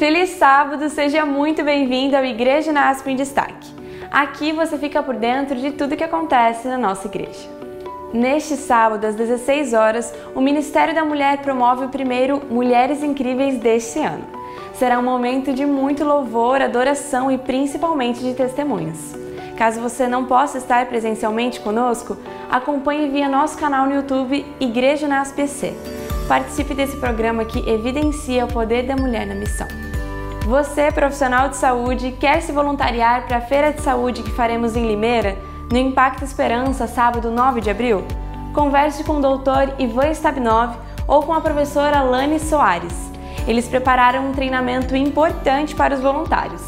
Feliz sábado, seja muito bem-vindo ao Igreja Unasp em Destaque. Aqui você fica por dentro de tudo que acontece na nossa igreja. Neste sábado, às 16 horas, o Ministério da Mulher promove o primeiro Mulheres Incríveis deste ano. Será um momento de muito louvor, adoração e principalmente de testemunhos. Caso você não possa estar presencialmente conosco, acompanhe via nosso canal no YouTube Igreja Unasp EC. Participe desse programa que evidencia o poder da mulher na missão. Você, profissional de saúde, quer se voluntariar para a Feira de Saúde que faremos em Limeira, no Impacto Esperança, sábado 9 de abril? Converse com o Dr. Ivan Stabnov ou com a professora Lani Soares. Eles prepararam um treinamento importante para os voluntários.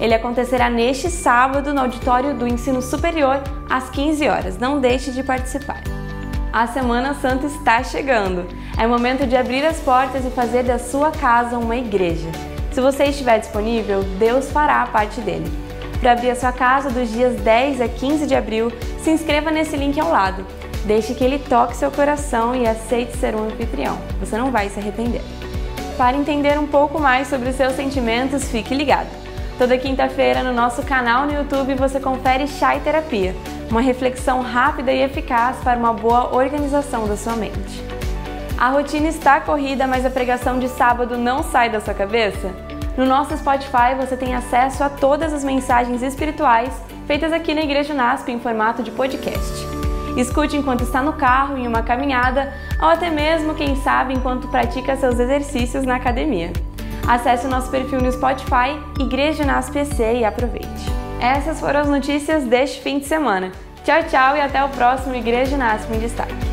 Ele acontecerá neste sábado no Auditório do Ensino Superior, às 15 horas. Não deixe de participar. A Semana Santa está chegando. É momento de abrir as portas e fazer da sua casa uma igreja. Se você estiver disponível, Deus fará a parte dele. Para abrir a sua casa dos dias 10 a 15 de abril, se inscreva nesse link ao lado. Deixe que ele toque seu coração e aceite ser um anfitrião. Você não vai se arrepender. Para entender um pouco mais sobre os seus sentimentos, fique ligado. Toda quinta-feira no nosso canal no YouTube você confere Chá e Terapia, uma reflexão rápida e eficaz para uma boa organização da sua mente. A rotina está corrida, mas a pregação de sábado não sai da sua cabeça? No nosso Spotify você tem acesso a todas as mensagens espirituais feitas aqui na Igreja Unasp em formato de podcast. Escute enquanto está no carro, em uma caminhada ou até mesmo, quem sabe, enquanto pratica seus exercícios na academia. Acesse o nosso perfil no Spotify, Igreja Unasp EC, e aproveite. Essas foram as notícias deste fim de semana. Tchau, tchau e até o próximo Igreja Unasp em Destaque.